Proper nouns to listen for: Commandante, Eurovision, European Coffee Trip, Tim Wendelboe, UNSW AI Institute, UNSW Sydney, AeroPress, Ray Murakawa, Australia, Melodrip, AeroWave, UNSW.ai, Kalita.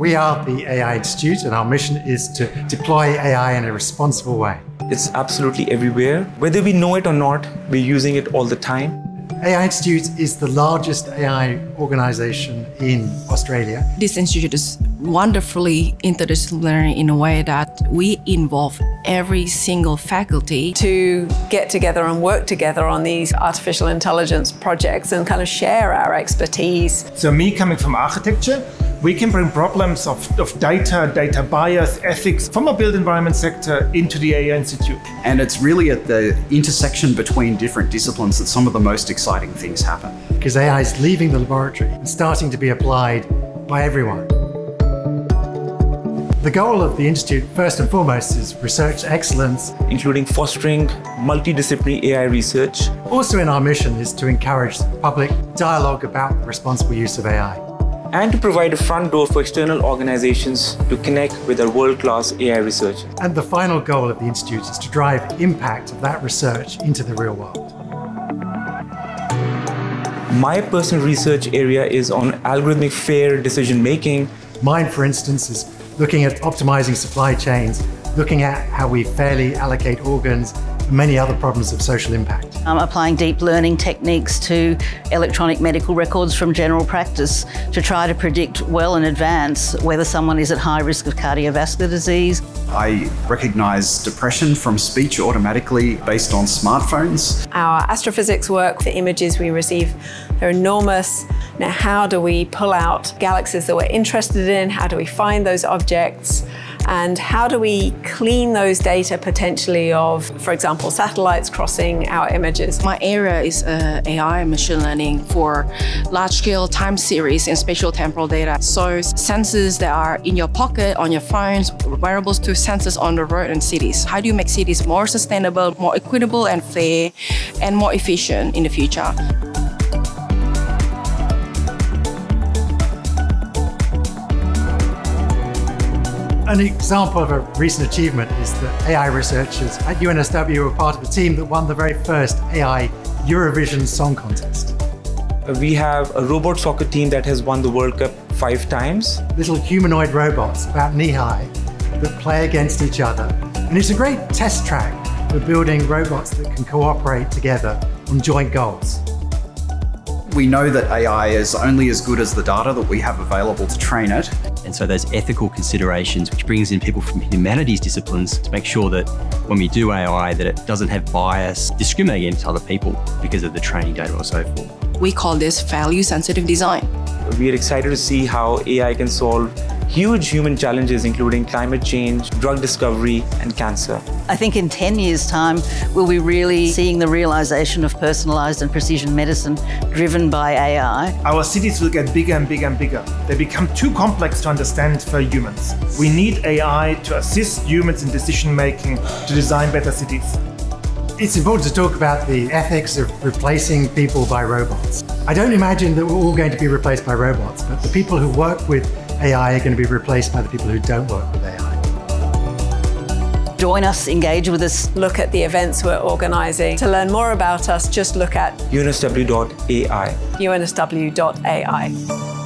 We are the AI Institute, and our mission is to deploy AI in a responsible way. It's absolutely everywhere. Whether we know it or not, we're using it all the time. AI Institute is the largest AI organisation in Australia. This institute is wonderfully interdisciplinary in a way that we involve every single faculty to get together and work together on these artificial intelligence projects and kind of share our expertise. So me coming from architecture, we can bring problems of data, data bias, ethics from a built environment sector into the AI Institute. And it's really at the intersection between different disciplines that some of the most exciting things happen. Because AI is leaving the laboratory and starting to be applied by everyone. The goal of the Institute, first and foremost, is research excellence, including fostering multidisciplinary AI research. Also in our mission is to encourage public dialogue about the responsible use of AI, and to provide a front door for external organizations to connect with our world-class AI research. And the final goal of the Institute is to drive impact of that research into the real world. My personal research area is on algorithmic fair decision-making. Mine, for instance, is looking at optimizing supply chains, looking at how we fairly allocate organs, and many other problems of social impact. I'm applying deep learning techniques to electronic medical records from general practice to try to predict well in advance whether someone is at high risk of cardiovascular disease. I recognise depression from speech automatically based on smartphones. Our astrophysics work, the images we receive, they're enormous. Now, how do we pull out galaxies that we're interested in? How do we find those objects? And how do we clean those data potentially of, for example, satellites crossing our images? My area is AI and machine learning for large-scale time series and spatial temporal data. So sensors that are in your pocket, on your phones, wearables to sensors on the road and cities. How do you make cities more sustainable, more equitable and fair, and more efficient in the future? An example of a recent achievement is that AI researchers at UNSW were part of a team that won the very first AI Eurovision Song Contest. We have a robot soccer team that has won the World Cup 5 times. Little humanoid robots about knee-high that play against each other. And it's a great test track for building robots that can cooperate together on joint goals. We know that AI is only as good as the data that we have available to train it. And so those ethical considerations, which brings in people from humanities disciplines to make sure that when we do AI, that it doesn't have bias, discriminate against other people because of the training data or so forth. We call this value-sensitive design. We are excited to see how AI can solve huge human challenges, including climate change, drug discovery, and cancer. I think in 10 years' time, we'll be really seeing the realization of personalized and precision medicine driven by AI. Our cities will get bigger and bigger and bigger. They become too complex to understand for humans. We need AI to assist humans in decision-making to design better cities. It's important to talk about the ethics of replacing people by robots. I don't imagine that we're all going to be replaced by robots, but the people who work with AI are going to be replaced by the people who don't work with AI. Join us, engage with us. Look at the events we're organising. To learn more about us, just look at UNSW.ai. UNSW.ai.